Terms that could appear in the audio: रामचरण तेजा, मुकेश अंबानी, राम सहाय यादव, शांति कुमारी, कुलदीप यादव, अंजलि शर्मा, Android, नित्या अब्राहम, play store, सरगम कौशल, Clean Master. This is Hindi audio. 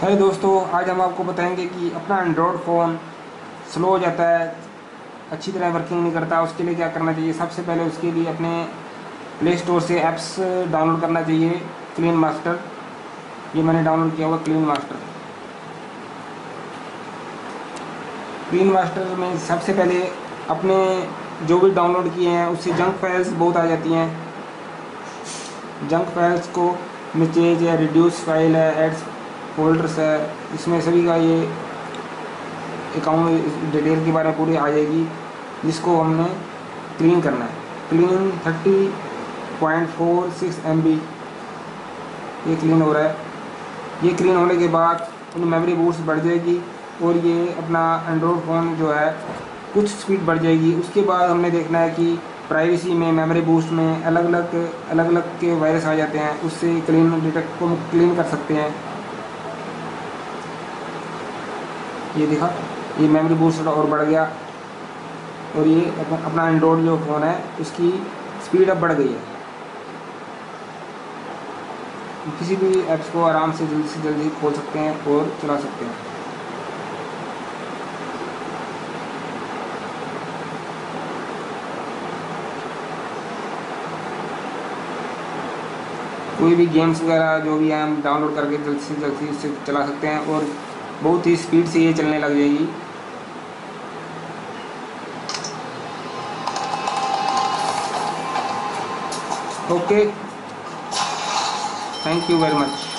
हेलो दोस्तों, आज हम आपको बताएंगे कि अपना एंड्रॉयड फ़ोन स्लो हो जाता है, अच्छी तरह वर्किंग नहीं करता, उसके लिए क्या करना चाहिए। सबसे पहले उसके लिए अपने प्ले स्टोर से ऐप्स डाउनलोड करना चाहिए। क्लीन मास्टर, ये मैंने डाउनलोड किया हुआ क्लीन मास्टर। क्लीन मास्टर में सबसे पहले अपने जो भी डाउनलोड किए हैं उससे जंक फाइल्स बहुत आ जाती हैं। जंक फाइल्स को मिचेज या रिड्यूस फाइल है, एड्स फोल्डर्स है, इसमें सभी का ये अकाउंट डिटेल के बारे में पूरी आ जाएगी, जिसको हमने क्लीन करना है। क्लीन 30.46 MB ये क्लीन हो रहा है। ये क्लीन होने के बाद उन मेमोरी बूस्ट बढ़ जाएगी और ये अपना एंड्रॉयड फ़ोन जो है कुछ स्पीड बढ़ जाएगी। उसके बाद हमने देखना है कि प्राइवेसी में, मेमोरी बूस्ट में अलग अलग के वायरस आ जाते हैं, उससे क्लीन डिटेक्ट को क्लीन कर सकते हैं। ये देखा, ये मेमोरी बूस्ट और बढ़ गया और ये अपना एंड्रॉयड जो फ़ोन है उसकी स्पीड अब बढ़ गई है। किसी भी ऐप्स को आराम से जल्दी खोल सकते हैं और चला सकते हैं। कोई भी गेम्स वगैरह जो भी है हम डाउनलोड करके जल्दी से चला सकते हैं और बहुत ही स्पीड से ये चलने लग जाएगी। Okay, thank you very much.